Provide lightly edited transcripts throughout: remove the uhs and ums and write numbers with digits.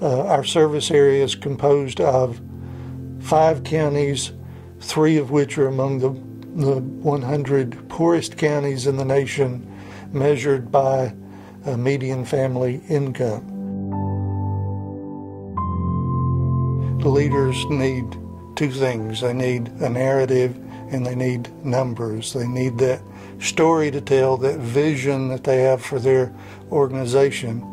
Our service area is composed of 5 counties, 3 of which are among the 100 poorest counties in the nation, measured by median family income. The leaders need 2 things. They need a narrative and they need numbers. They need that story to tell, that vision that they have for their organization.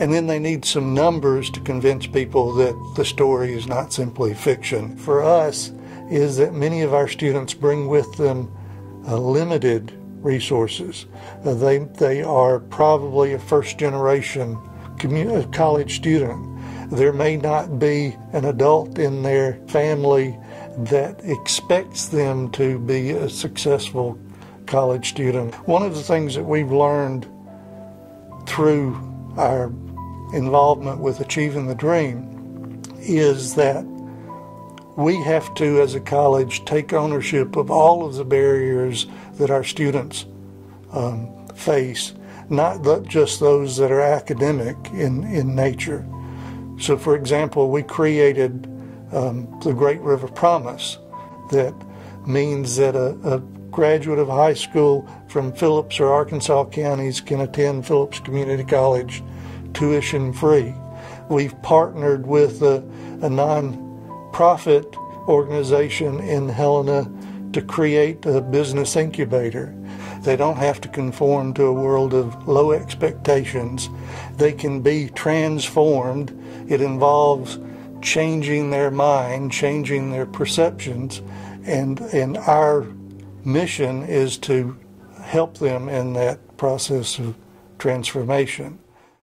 And then they need some numbers to convince people that the story is not simply fiction. For us, is that many of our students bring with them limited resources. They are probably a first-generation college student. There may not be an adult in their family that expects them to be a successful college student. One of the things that we've learned through our involvement with Achieving the Dream is that we have to, as a college, take ownership of all of the barriers that our students face, not just those that are academic in nature. So, for example, we created the Great River Promise. That means that a graduate of high school from Phillips or Arkansas counties can attend Phillips Community College tuition free. We've partnered with a non-profit organization in Helena to create a business incubator. They don't have to conform to a world of low expectations. They can be transformed. It involves changing their mind, changing their perceptions, and our mission is to help them in that process of transformation.